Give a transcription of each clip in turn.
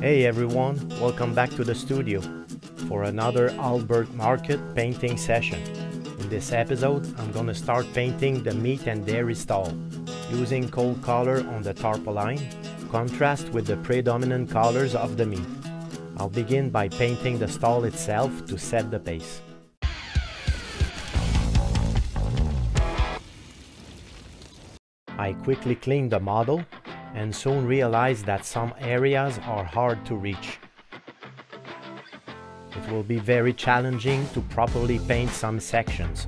Hey everyone, welcome back to the studio for another Altburg Market painting session. In this episode, I'm gonna start painting the meat and dairy stall, using cold color on the tarpaulin, contrast with the predominant colors of the meat. I'll begin by painting the stall itself to set the pace. I quickly cleaned the model and soon realized that some areas are hard to reach. It will be very challenging to properly paint some sections.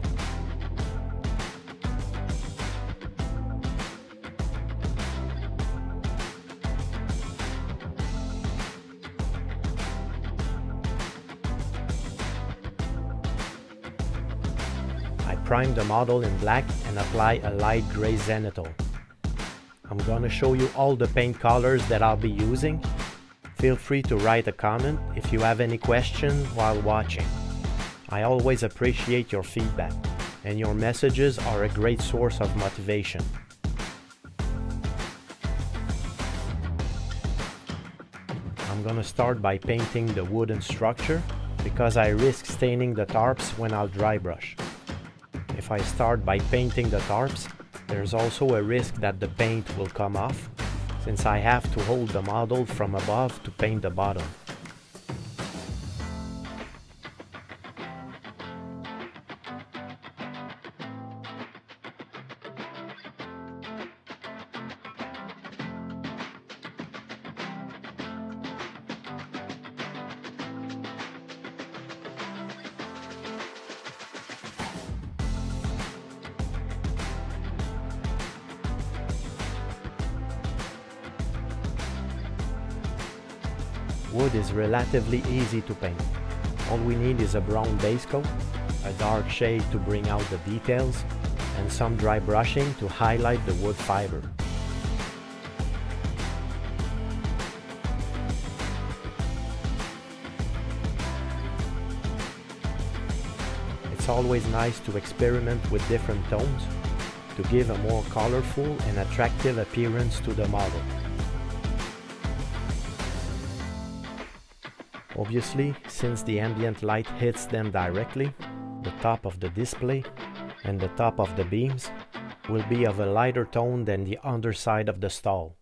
I primed the model in black and apply a light gray zenithal. I'm gonna show you all the paint colors that I'll be using. Feel free to write a comment if you have any questions while watching. I always appreciate your feedback, and your messages are a great source of motivation. I'm gonna start by painting the wooden structure because I risk staining the tarps when I'll dry brush. If I start by painting the tarps, there's also a risk that the paint will come off, since I have to hold the model from above to paint the bottom. Wood is relatively easy to paint. All we need is a brown base coat, a dark shade to bring out the details, and some dry brushing to highlight the wood fiber. It's always nice to experiment with different tones to give a more colorful and attractive appearance to the model. Obviously, since the ambient light hits them directly, the top of the display and the top of the beams will be of a lighter tone than the underside of the stall.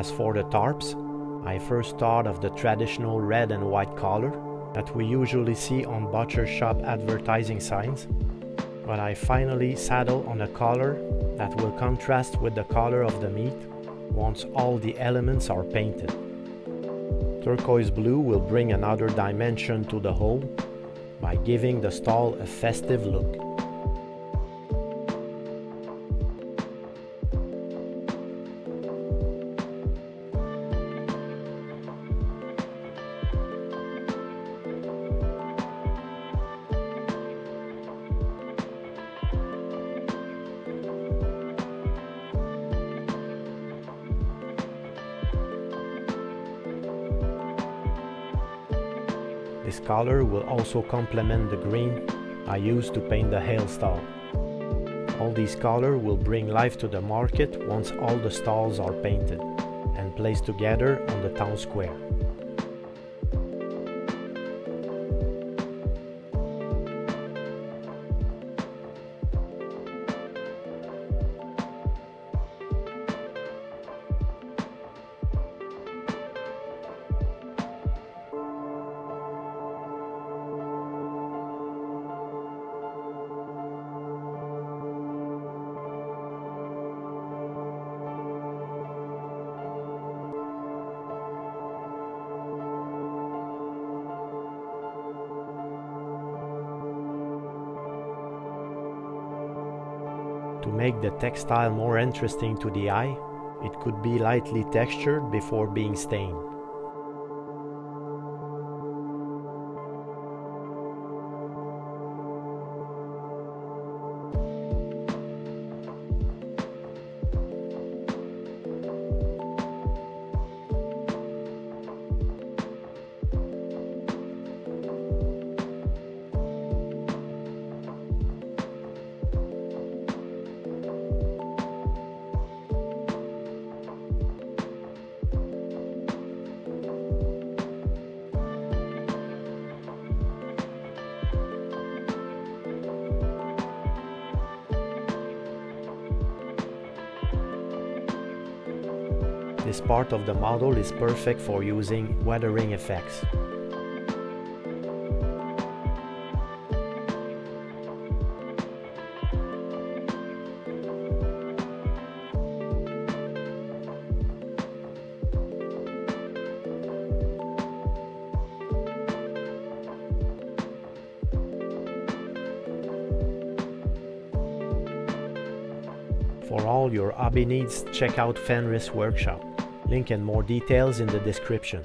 As for the tarps, I first thought of the traditional red and white color that we usually see on butcher shop advertising signs, but I finally settled on a color that will contrast with the color of the meat once all the elements are painted. Turquoise blue will bring another dimension to the whole by giving the stall a festive look. This color will also complement the green I used to paint the ale stall. All these colors will bring life to the market once all the stalls are painted and placed together on the town square. To make the textile more interesting to the eye, it could be lightly textured before being stained. This part of the model is perfect for using weathering effects. For all your hobby needs, check out Fenris Workshop. Link and more details in the description.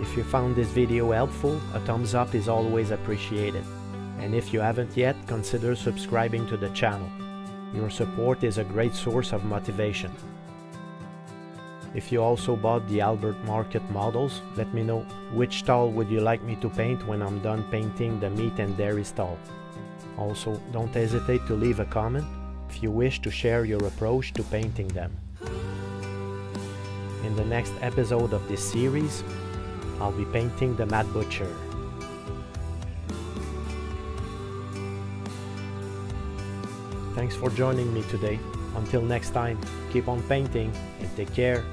If you found this video helpful, a thumbs up is always appreciated. And if you haven't yet, consider subscribing to the channel. Your support is a great source of motivation. If you also bought the Altburg Market models, let me know which stall would you like me to paint when I'm done painting the meat and dairy stall. Also, don't hesitate to leave a comment if you wish to share your approach to painting them. In the next episode of this series, I'll be painting the Mad Butcher. Thanks for joining me today. Until next time, keep on painting and take care.